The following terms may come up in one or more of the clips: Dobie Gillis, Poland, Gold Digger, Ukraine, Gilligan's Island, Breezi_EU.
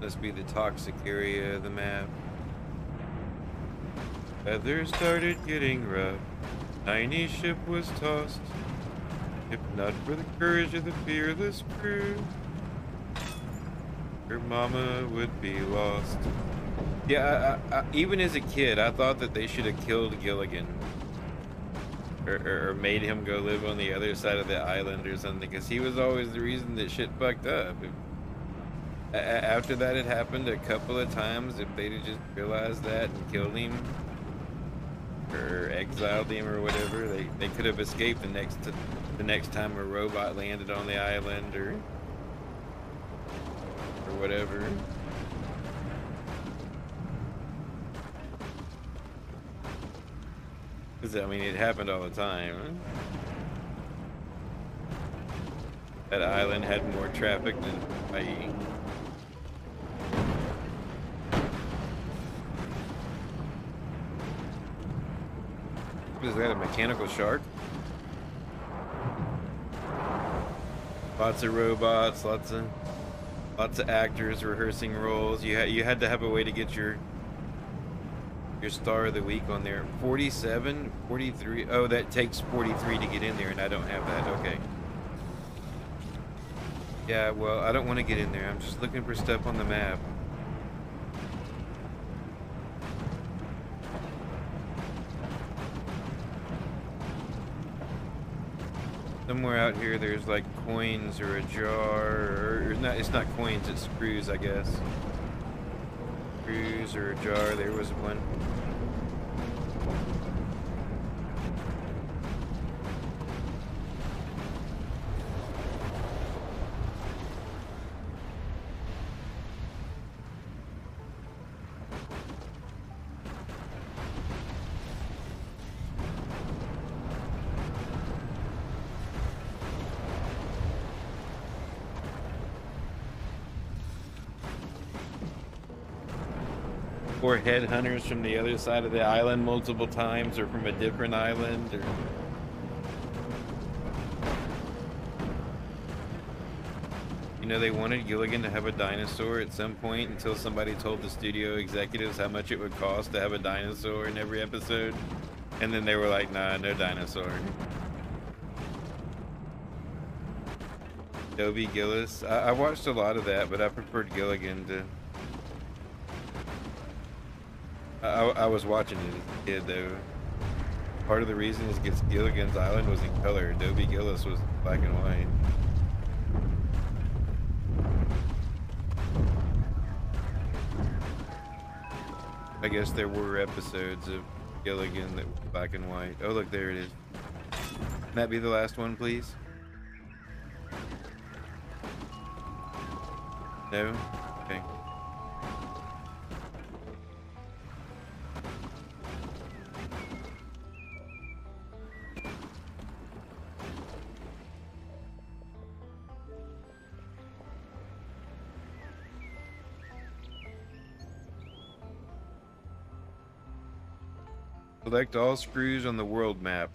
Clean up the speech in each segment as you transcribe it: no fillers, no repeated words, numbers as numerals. Must be the toxic area of the map. Weather started getting rough. Tiny ship was tossed. If not for the courage of the fearless crew, her mama would be lost. Yeah, even as a kid, I thought that they should have killed Gilligan. Or made him go live on the other side of the island or something, because he was always the reason that shit fucked up. After that had happened a couple of times, if they'd have just realized that and killed him, or exiled him or whatever, they could have escaped the next time a robot landed on the island or whatever. Because, I mean, it happened all the time. That island had more traffic than Hawaii. Is that a mechanical shark? Lots of robots, lots of actors rehearsing roles. You had to have a way to get your star of the week on there. 47, 43. Oh, that takes 43 to get in there, and I don't have that. Okay. Yeah, well, I don't want to get in there. I'm just looking for stuff on the map. Somewhere out here, there's like coins or a jar, or not. It's not coins. It's screws, I guess. Screws or a jar. There was one. Or headhunters from the other side of the island multiple times, or from a different island, or... You know, they wanted Gilligan to have a dinosaur at some point until somebody told the studio executives how much it would cost to have a dinosaur in every episode. And then they were like, nah, no dinosaur. Dobie Gillis. I watched a lot of that, but I preferred Gilligan to... I was watching it as a kid, though. Part of the reason is because Gilligan's Island was in color. Dobie Gillis was black and white. I guess there were episodes of Gilligan that were black and white. Oh, look, there it is. Can that be the last one, please? No? Okay. Select all screws on the world map.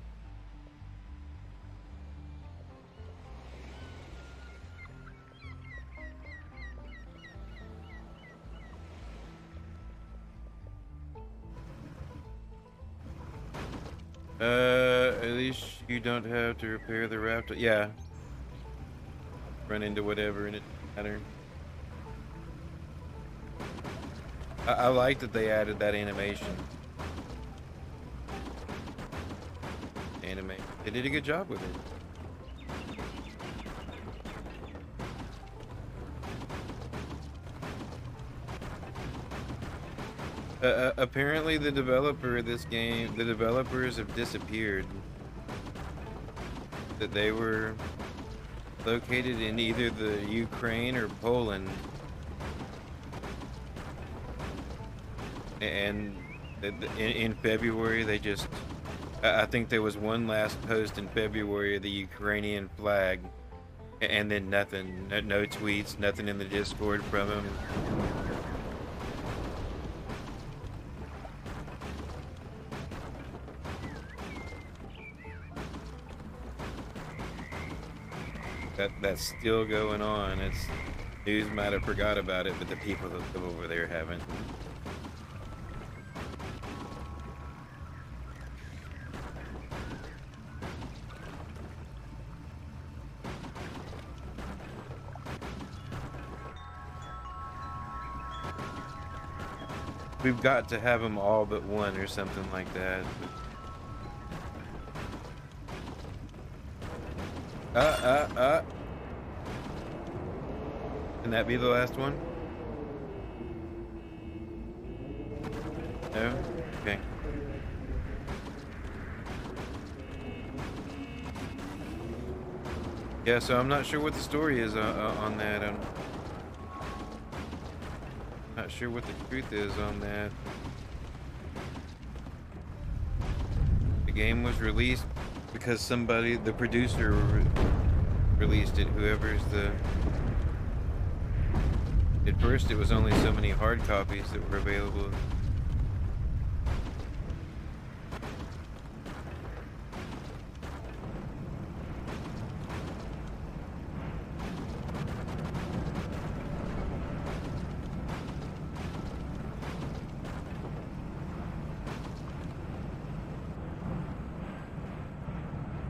At least you don't have to repair the raft. Yeah. Run into whatever and it doesn't matter. I like that they added that animation. They did a good job with it. Apparently the developer of this game, the developers have disappeared. That they were located in either the Ukraine or Poland. And in February they just... I think there was one last post in February of the Ukrainian flag, and then nothing. No tweets, nothing in the Discord from him. That's still going on. It's Dudes might have forgot about it, but the people that live over there haven't. We've got to have them all but one or something like that. Can that be the last one? No? Okay. Yeah, so I'm not sure what the story is on that. I'm not sure what the truth is on that. The game was released because somebody, the producer, released it. Whoever's the... At first, it was only so many hard copies that were available.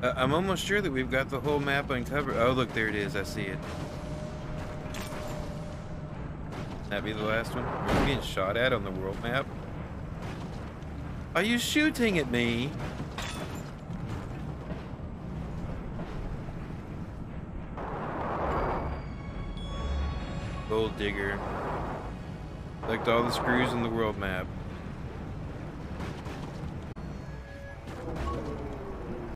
I'm almost sure that we've got the whole map uncovered. Oh, look, there it is. I see it. That be the last one? Are you getting shot at on the world map? Are you shooting at me? Gold Digger. Collect all the screws on the world map.